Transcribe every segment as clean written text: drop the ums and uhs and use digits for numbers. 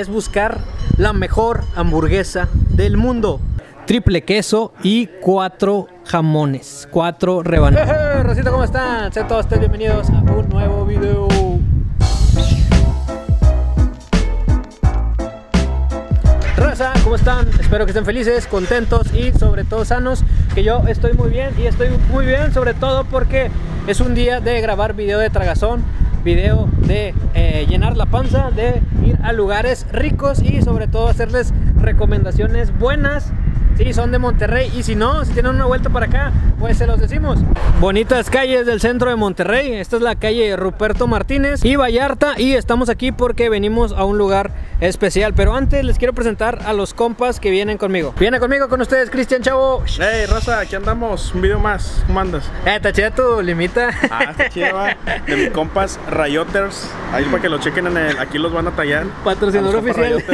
es buscar la mejor hamburguesa del mundo. Triple queso y 4 jamones, 4 rebanadas. Hey, Rosita, ¿cómo están? Sean todos ustedes bienvenidos a un nuevo video. Raza, ¿cómo están? Espero que estén felices, contentos y sobre todo sanos. Que yo estoy muy bien y estoy muy bien sobre todo porque es un día de grabar video de tragazón, video de llenar la panza, de ir a lugares ricos y sobre todo hacerles recomendaciones buenas. Sí, son de Monterrey y si no, si tienen una vuelta para acá, pues se los decimos. Bonitas calles del centro de Monterrey. Esta es la calle Ruperto Martínez y Vallarta y estamos aquí porque venimos a un lugar especial. Pero antes les quiero presentar a los compas que vienen conmigo. Viene conmigo con ustedes Cristian Chavo. Hey, raza, aquí andamos, un video más, ¿cómo andas? Está chida tu limita. Está chida, de mis compas Rayoters, ahí para que lo chequen en el, aquí los van a tallar. Patrocinador oficial.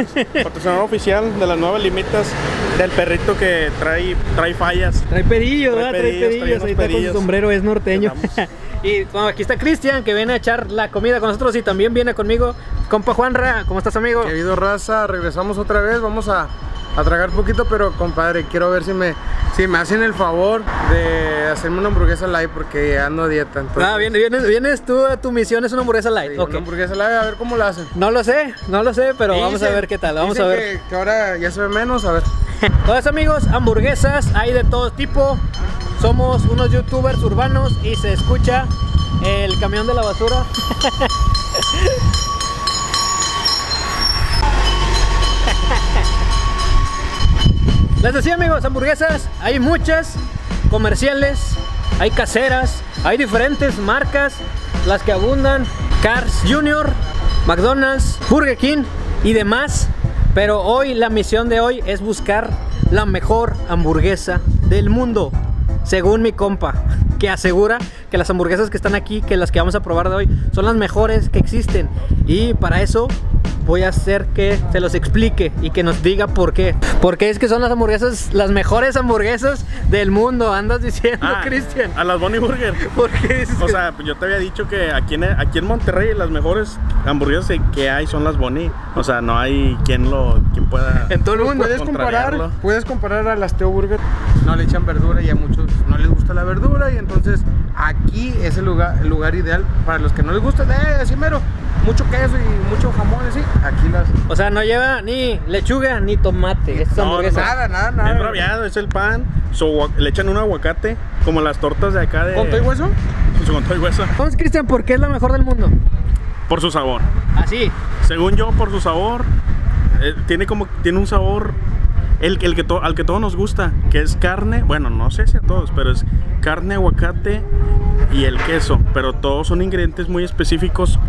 Patrocinador oficial de las nuevas limitas, del perrito que trae fallas. Trae pedillos, ¿verdad? Trae pedillos. Ahí está con su sombrero, es norteño. Y bueno, aquí está Cristian, que viene a echar la comida con nosotros y también viene conmigo compa Juanra. ¿Cómo estás, amigo? Querido raza, regresamos otra vez, vamos a tragar poquito, pero compadre, quiero ver si me hacen el favor de hacerme una hamburguesa light porque ando a dieta. Entonces... Ah, vienes tú, tu misión es una hamburguesa light. Sí, okay. Una hamburguesa light, a ver cómo la hacen. No lo sé, pero dicen, vamos a ver qué tal, vamos a ver. Que ahora ya se ve menos, a ver. Entonces amigos, hamburguesas hay de todo tipo. Somos unos youtubers urbanos y se escucha el camión de la basura. Les decía amigos, hamburguesas hay muchas, comerciales, hay caseras, hay diferentes marcas, las que abundan, Carl's Jr., McDonald's, Burger King y demás. Pero hoy, la misión de hoy es buscar la mejor hamburguesa del mundo, según mi compa, que asegura que las hamburguesas que están aquí, que las que vamos a probar de hoy, son las mejores que existen. Y para eso voy a hacer que se los explique y que nos diga por qué. Porque es que son las hamburguesas, las mejores hamburguesas del mundo, andas diciendo, Cristian. A las Bunny Burger. ¿Por qué dices? O sea, yo te había dicho que aquí en Monterrey las mejores hamburguesas que hay son las Bunny. O sea, no hay quien pueda. En todo el mundo. Puedes comparar a las Teo Burger. No le echan verdura y a muchos no les gusta la verdura y entonces aquí es el lugar ideal para los que no les gusta. Así mero. Mucho queso y mucho jamón, sí. Aquí las... O sea, no lleva ni lechuga ni tomate. Estas hamburguesas. Nada. Es rabiado, es el pan. Le echan un aguacate, como las tortas de acá de... ¿Con todo y hueso? Con todo y hueso. Entonces, Cristian, ¿por qué es la mejor del mundo? Por su sabor. ¿Así? Según yo, por su sabor. Tiene un sabor... al que todos nos gusta, que es carne, bueno, no sé si a todos, pero es carne, aguacate y el queso, pero todos son ingredientes muy específicos,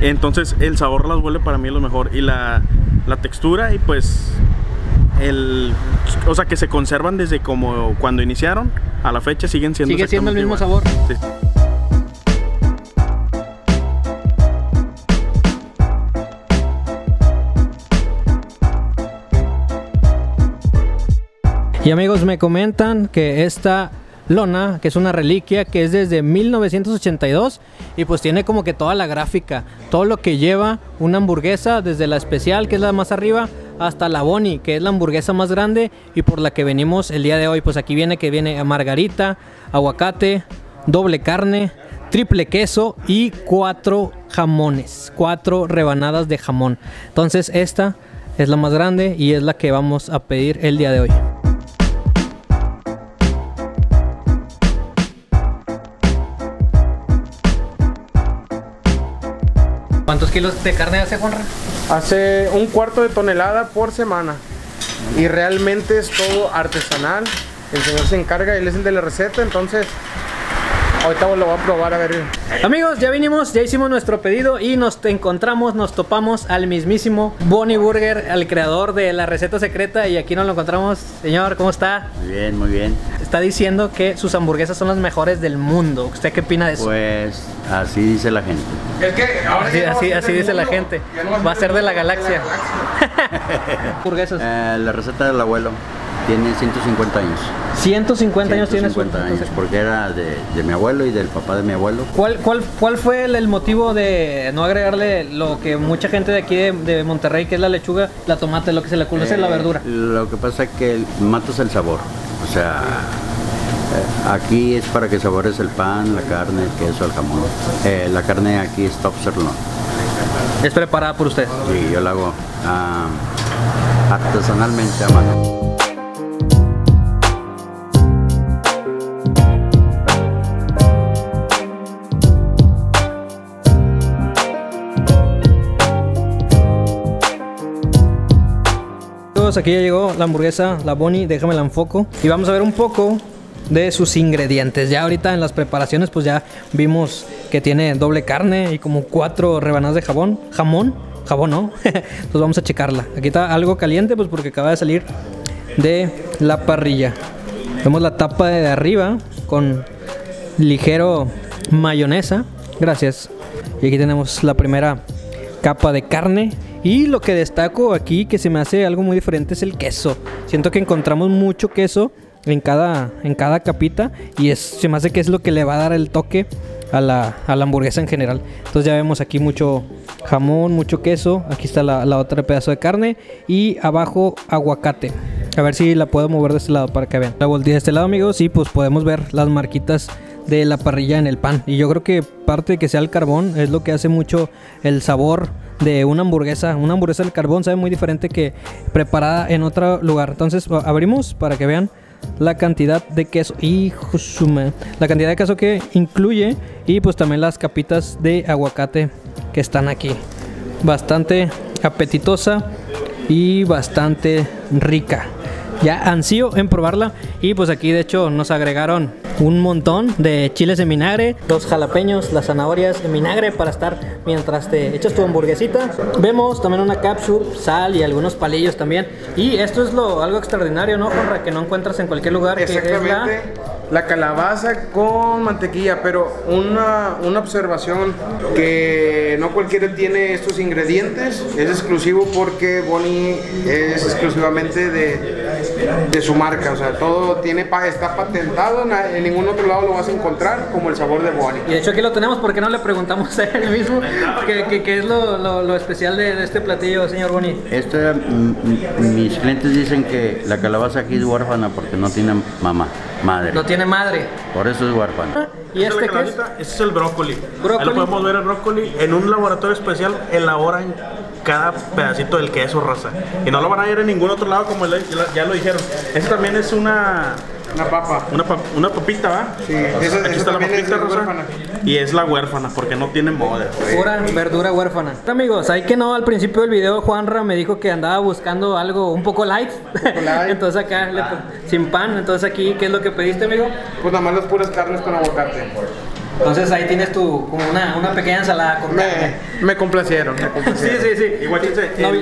entonces el sabor las vuelve para mí lo mejor y la textura y pues o sea que se conservan desde como cuando iniciaron a la fecha sigue siendo el mismo sabor. Sí. Y amigos, me comentan que esta lona, que es una reliquia, que es desde 1982 y pues tiene como que toda la gráfica, todo lo que lleva una hamburguesa, desde la especial, que es la más arriba, hasta la Bunny, que es la hamburguesa más grande y por la que venimos el día de hoy. Pues aquí viene margarita, aguacate, doble carne, triple queso y 4 jamones, 4 rebanadas de jamón. Entonces esta es la más grande y es la que vamos a pedir el día de hoy. ¿Cuántos kilos de carne hace, Juanra? Hace 1/4 de tonelada por semana y realmente es todo artesanal. El señor se encarga, él es el de la receta, entonces ahorita lo voy a probar a ver. Amigos, ya vinimos, ya hicimos nuestro pedido y nos topamos al mismísimo Bunny Burger, al creador de la receta secreta, y aquí nos lo encontramos. Señor, ¿cómo está? Muy bien, muy bien. Está diciendo que sus hamburguesas son las mejores del mundo. ¿Usted qué opina de eso? Pues así dice la gente. Es que ahora así dice la gente. Va a ser de la galaxia. Hamburguesas. La receta del abuelo. Tiene 150 años. 150 años tiene su... 150 años, porque era de mi abuelo y del papá de mi abuelo. ¿Cuál fue el motivo de no agregarle lo que mucha gente de aquí de Monterrey, que es la lechuga, la tomate, lo que se le conoce es la verdura? Lo que pasa es que matas el sabor, o sea... Aquí es para que sabores el pan, la carne, el queso, el jamón. La carne aquí es top sirloin. ¿Es preparada por usted? Sí, yo la hago artesanalmente a mano. Aquí ya llegó la hamburguesa, la Bunny, déjame la enfoco. Y vamos a ver un poco de sus ingredientes. Ya ahorita en las preparaciones pues ya vimos que tiene doble carne y como 4 rebanadas de jabón. Jabón no. Entonces vamos a checarla. Aquí está algo caliente pues porque acaba de salir de la parrilla. Vemos la tapa de arriba con ligero mayonesa. Gracias. Y aquí tenemos la primera capa de carne. Y lo que destaco aquí, que se me hace algo muy diferente, es el queso. Siento que encontramos mucho queso en cada capita, y se me hace que es lo que le va a dar el toque a la hamburguesa en general. Entonces ya vemos aquí mucho jamón, mucho queso. Aquí está la otra pedazo de carne y abajo aguacate. A ver si la puedo mover de este lado para que vean. La volteé de este lado, amigos, y pues podemos ver las marquitas de la parrilla en el pan. Y yo creo que parte de que sea el carbón es lo que hace mucho el sabor de una hamburguesa. Una hamburguesa del carbón sabe muy diferente que preparada en otro lugar. Entonces abrimos para que vean la cantidad de queso. ¡Hijo suma! La cantidad de queso que incluye, y pues también las capitas de aguacate que están aquí. Bastante apetitosa y bastante rica. Ya ansío en probarla. Y pues aquí de hecho nos agregaron un montón de chiles en vinagre, 2 jalapeños, las zanahorias en vinagre para estar mientras te echas tu hamburguesita. Vemos también una cápsula, sal y algunos palillos también. Y esto es algo extraordinario, ¿no, Juanra? Que no encuentras en cualquier lugar. Exactamente. Que es la calabaza con mantequilla. Pero una observación, que no cualquiera tiene estos ingredientes. Es exclusivo porque Bunny es exclusivamente de su marca. O sea, todo está patentado. En ningún otro lado lo vas a encontrar como el sabor de Bunny. Y de hecho aquí lo tenemos, porque no le preguntamos a él mismo qué es lo especial de este platillo, señor Bunny. Mis clientes dicen que la calabaza aquí es huérfana porque no tiene madre. No tiene madre. Por eso es huérfana. ¿Y este es el brócoli. Ahí lo podemos ver, el brócoli en un laboratorio especial elaboran cada pedacito del queso, raza. Y no lo van a ver en ningún otro lado, como ya lo dijeron. Este también es una papa. Una papita, ¿va? Sí. Aquí está la papita, raza. Y es la huérfana, porque no tiene madre. Pura verdura huérfana. Amigos, ahí que no, al principio del video Juanra me dijo que andaba buscando algo un poco light. Entonces acá, sin pan. Entonces aquí, ¿qué es lo que pediste, amigo? Pues nada más las puras carnes con aguacate. Entonces ahí tienes tu, como una pequeña ensalada con carne. Me complacieron. Sí. Igual,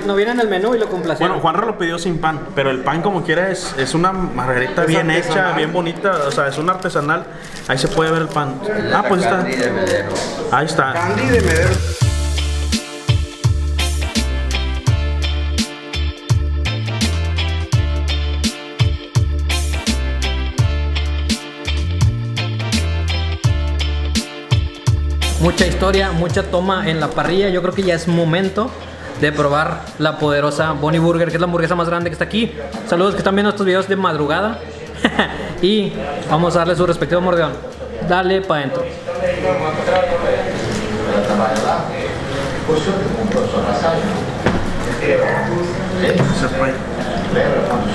no viene en el menú y lo complacieron. Bueno, Juanra lo pidió sin pan, pero el pan como quiera es una margarita bien artesanal, hecha, bien bonita, o sea, es una artesanal. Ahí se puede ver el pan. Ah, pues está. Candy de Medero. Ahí está. Candy de Medero. Mucha historia, mucha toma en la parrilla. Yo creo que ya es momento de probar la poderosa Bunny Burger, que es la hamburguesa más grande que está aquí. Saludos que están viendo estos videos de madrugada. Y vamos a darle su respectivo mordeón. Dale para adentro.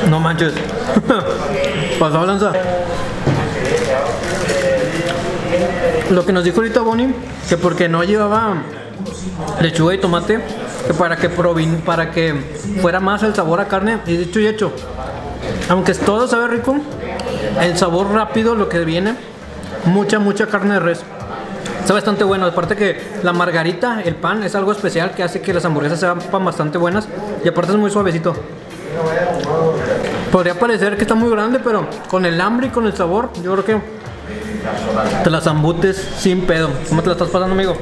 No manches. Pasó lanza. Lo que nos dijo ahorita Bunny, que porque no llevaba lechuga y tomate, que para que fuera más el sabor a carne, y dicho y hecho. Aunque todo sabe rico, el sabor rápido, lo que viene, mucha carne de res. Está bastante bueno, aparte que la margarita, el pan, es algo especial que hace que las hamburguesas sean bastante buenas, y aparte es muy suavecito. Podría parecer que está muy grande, pero con el hambre y con el sabor, yo creo que te las zambutes sin pedo. ¿Cómo te la estás pasando, amigo?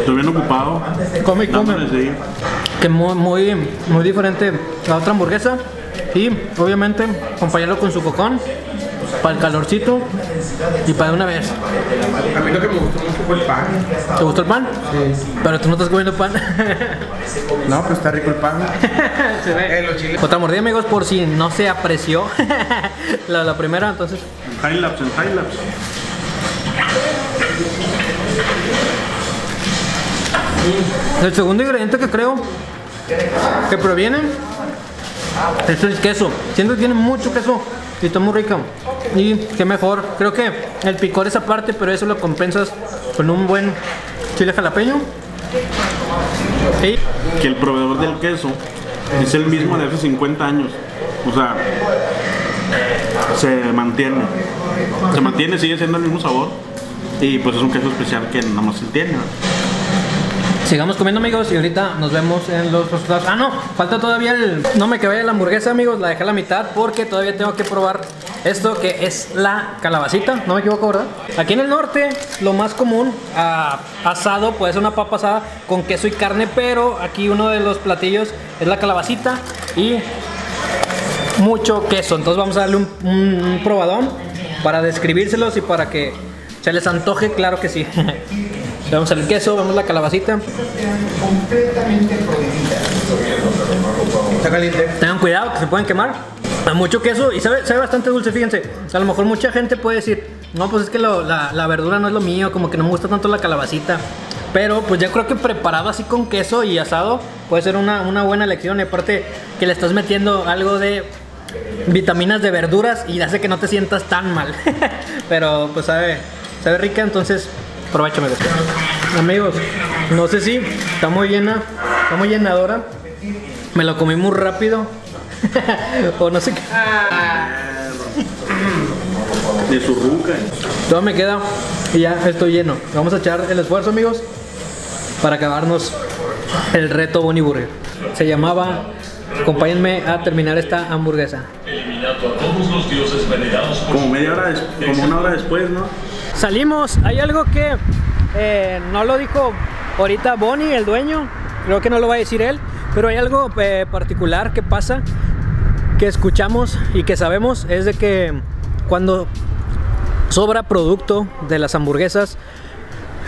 Estoy bien ocupado. Come. Que muy diferente a otra hamburguesa. Y obviamente acompañarlo con su cocón para el calorcito y para de una vez. A mí lo que me gustó mucho fue el pan. ¿Te gustó el pan? Sí. Pero tú no estás comiendo pan. No, pero está rico el pan. Se ve. Los chiles. Otra mordida, amigos, por si no se apreció la primera, entonces. En high laps, en high laps. El segundo ingrediente que creo que proviene, esto es queso. Siento que tiene mucho queso y está muy rica. Y qué mejor, creo que el picor es aparte, pero eso lo compensas con un buen chile jalapeño. Y que el proveedor del queso es el mismo de hace 50 años. O sea, se mantiene, sigue siendo el mismo sabor. Y pues es un queso especial que nada más se tiene. Sigamos comiendo, amigos, y ahorita nos vemos en los resultados. Ah, no, falta todavía el... No me quedé la hamburguesa, amigos, la dejé a la mitad porque todavía tengo que probar esto que es la calabacita, no me equivoco, ¿verdad? Aquí en el norte, lo más común, asado, puede ser una papa asada con queso y carne, pero aquí uno de los platillos es la calabacita y mucho queso. Entonces vamos a darle un probadón para describírselos y para que se les antoje, claro que sí. Vamos al queso, vamos a la calabacita. Está caliente. Tengan cuidado que se pueden quemar. Hay mucho queso y sabe bastante dulce, fíjense. A lo mejor mucha gente puede decir, no, pues es que la verdura no es lo mío, como que no me gusta tanto la calabacita. Pero pues yo creo que preparado así con queso y asado puede ser una buena elección. Y aparte que le estás metiendo algo de vitaminas de verduras y hace que no te sientas tan mal. Pero pues sabe rica, entonces... Aprovechame, amigos, no sé si está muy llena, está muy llenadora. Me lo comí muy rápido. O no sé qué. De su ruca. Todo me queda y ya estoy lleno. Vamos a echar el esfuerzo, amigos, para acabarnos el reto Bunny Burger. Se llamaba... Acompáñenme a terminar esta hamburguesa. Como media hora, como una hora después, ¿no? Salimos, hay algo que no lo dijo ahorita Bonnie, el dueño, creo que no lo va a decir él, pero hay algo particular que pasa, que escuchamos y que sabemos, es de que cuando sobra producto de las hamburguesas,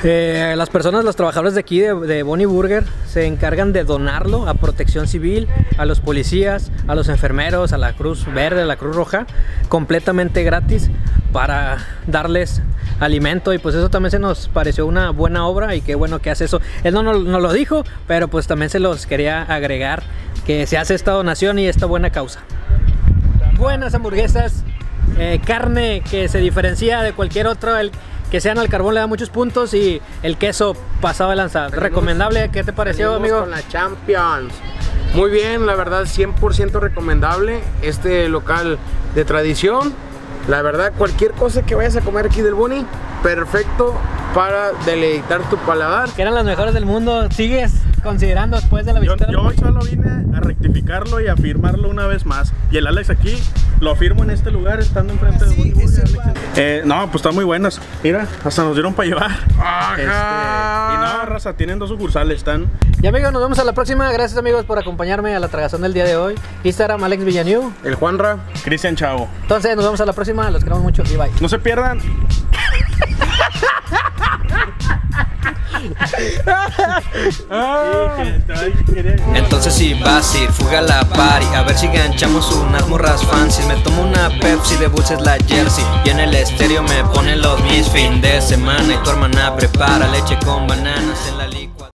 las personas, los trabajadores de aquí de Bunny Burger se encargan de donarlo a Protección Civil, a los policías, a los enfermeros, a la Cruz Verde, a la Cruz Roja, completamente gratis para darles alimento. Y pues eso también se nos pareció una buena obra y qué bueno que hace eso. Él no lo dijo, pero pues también se los quería agregar que se hace esta donación y esta buena causa. Buenas hamburguesas, carne que se diferencia de cualquier otro. Que sean al carbón le da muchos puntos y el queso pasado de lanzar. Recomendable, ¿qué te pareció, amigo? Con la Champions. Muy bien, la verdad, 100% recomendable. Este local de tradición, la verdad, cualquier cosa que vayas a comer aquí del Bunny, perfecto para deleitar tu paladar. Que eran las mejores del mundo, ¿sigues considerando después de la visita? Yo solo vine a rectificarlo y a afirmarlo una vez más. Y el Alex aquí lo afirmo en este lugar, estando enfrente de Bunny Burger. No, pues están muy buenas. Mira, hasta nos dieron para llevar. Y nada, raza, tienen 2 sucursales, están. Y amigos, nos vemos a la próxima. Gracias, amigos, por acompañarme a la tragazón del día de hoy. Instagram, Alex Villanueva. El Juanra. Cristian Chavo. Entonces, nos vemos a la próxima. Los queremos mucho y bye. No se pierdan. Entonces si vas a ir, fuga a la party, a ver si ganchamos unas morras fancy. Me tomo una Pepsi, de buses la jersey, y en el estéreo me ponen los mis. Fin de semana y tu hermana prepara leche con bananas en la liga.